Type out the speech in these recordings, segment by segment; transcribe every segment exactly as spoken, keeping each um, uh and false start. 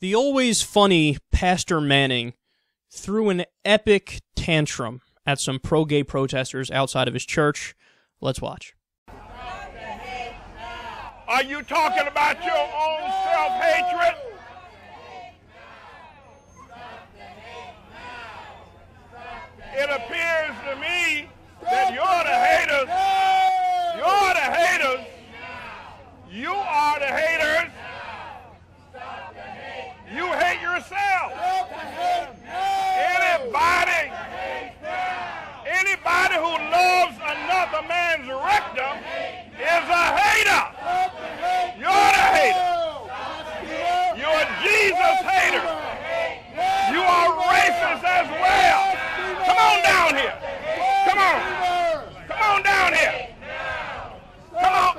The always funny Pastor Manning threw an epic tantrum at some pro-gay protesters outside of his church. Let's watch. Are you talking about your own self-hatred? It appears to me that you're the haters. You're the haters. You are the haters. You hate yourself. Anybody, anybody who loves another man's rectum is a hater. You're the hater. You're a Jesus hater. You are racist as well. Come on down here. Come on. Come on down here. Come on.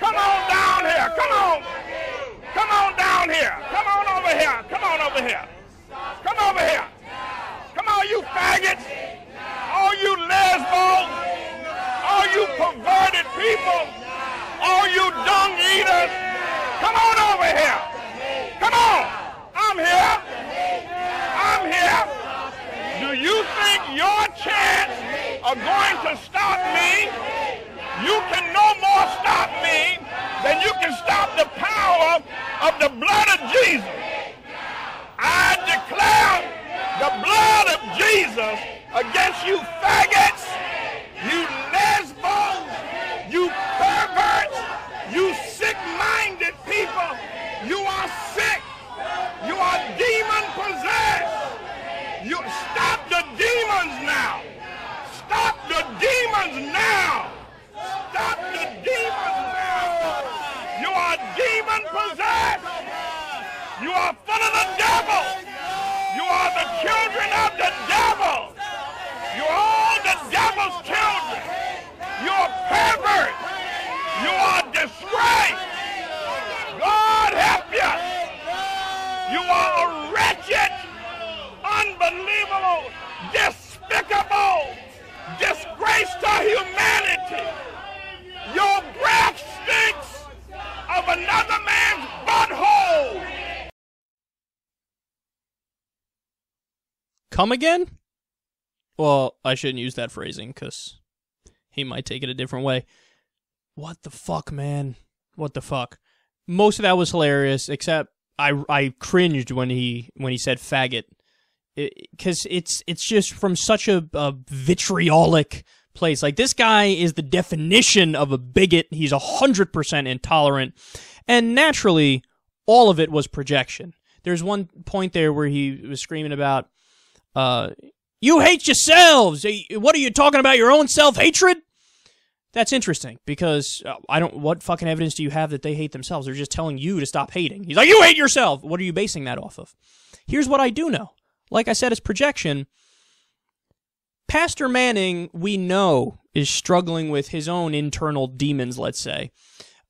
Come on down here. Come on. Come on down here. Come on over here. Come on over here. Come over here. Come on, you faggots. All you lesbos. All you perverted people. All you dung eaters. Come on over here. Come on. I'm here. I'm here. Do you think your chance of going to stop me? You can no more stop me than you can stop the power of the blood of Jesus. I declare the blood of Jesus against you faggots, you lesbos, you perverts, you sick-minded people. You are sick. You are demon-possessed. You stop the demons now. Stop the demons now. Stop the demons now. You are demon possessed. You are full of the devil. You are the children of the devil. You are all the devil's children. You are pervert. You are disgrace. God help you. You are a wretched, unbelievable, despicable, disgrace to humanity. Your breath stinks of another man's butthole. Come again? Well, I shouldn't use that phrasing, because he might take it a different way. What the fuck, man? What the fuck? Most of that was hilarious, except I, I cringed when he, when he said faggot. Because it's it's just from such a, a vitriolic place. Like, this guy is the definition of a bigot. He's one hundred percent intolerant. And naturally, all of it was projection. There's one point there where he was screaming about, uh, you hate yourselves! What are you talking about, your own self-hatred? That's interesting, because I don't. What fucking evidence do you have that they hate themselves? They're just telling you to stop hating. He's like, you hate yourself! What are you basing that off of? Here's what I do know. Like I said, it's projection. Pastor Manning, we know, is struggling with his own internal demons, let's say.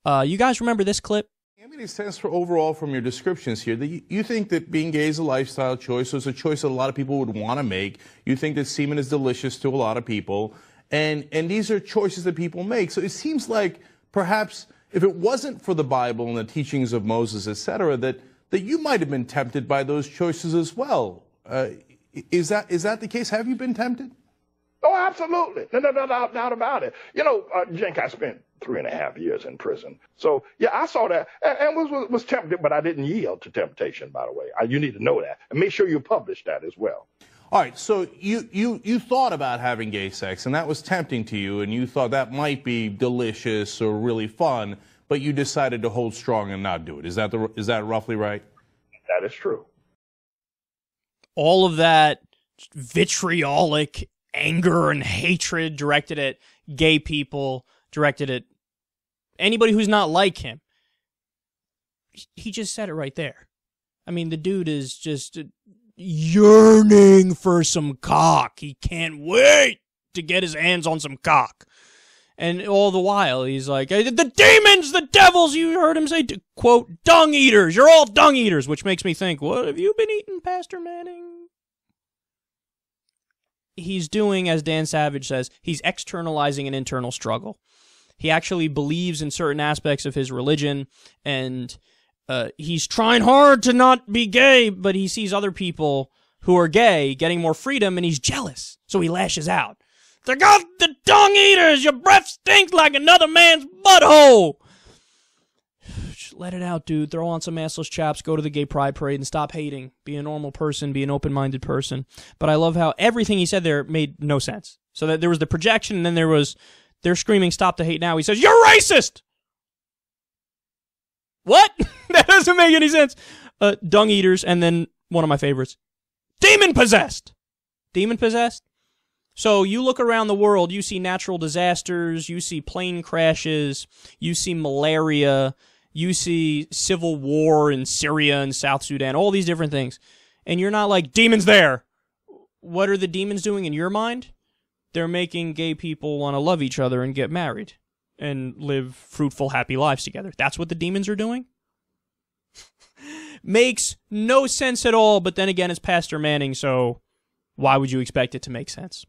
Uh, you guys remember this clip? I mean, it stands for overall from your descriptions here. That you think that being gay is a lifestyle choice, so it's a choice that a lot of people would want to make. You think that semen is delicious to a lot of people. And, and these are choices that people make. So it seems like perhaps if it wasn't for the Bible and the teachings of Moses, et cetera, that that you might have been tempted by those choices as well. Uh, is that is that the case? Have you been tempted? Oh, absolutely. No, no, no, no doubt about it. You know, uh, Jink, I spent three and a half years in prison. So, yeah, I saw that and, and was, was was tempted, but I didn't yield to temptation, by the way. I, you need to know that. And make sure you publish that as well. All right, so you, you, you thought about having gay sex, and that was tempting to you, and you thought that might be delicious or really fun. But you decided to hold strong and not do it. Is that the, is that roughly right? That is true. All of that vitriolic anger and hatred directed at gay people, directed at anybody who's not like him. He just said it right there. I mean, the dude is just yearning for some cock. He can't wait to get his hands on some cock. And all the while, he's like, the demons, the devils, you heard him say, quote, dung eaters, you're all dung eaters, which makes me think, what have you been eating, Pastor Manning? He's doing, as Dan Savage says, he's externalizing an internal struggle. He actually believes in certain aspects of his religion, and uh, he's trying hard to not be gay, but he sees other people who are gay getting more freedom, and he's jealous, so he lashes out. They're got the dung eaters! Your breath stinks like another man's butthole! Just let it out, dude. Throw on some assless chaps, go to the gay pride parade, and stop hating. Be a normal person, be an open-minded person. But I love how everything he said there made no sense. So that there was the projection, and then there was, they're screaming, stop the hate now. He says, you're racist! What? That doesn't make any sense. Uh, dung eaters, and then one of my favorites. Demon-possessed! Demon-possessed? So you look around the world, you see natural disasters, you see plane crashes, you see malaria, you see civil war in Syria and South Sudan, all these different things. And you're not like, demons there! What are the demons doing in your mind? They're making gay people want to love each other and get married and live fruitful, happy lives together. That's what the demons are doing? Makes no sense at all, but then again, it's Pastor Manning, so why would you expect it to make sense?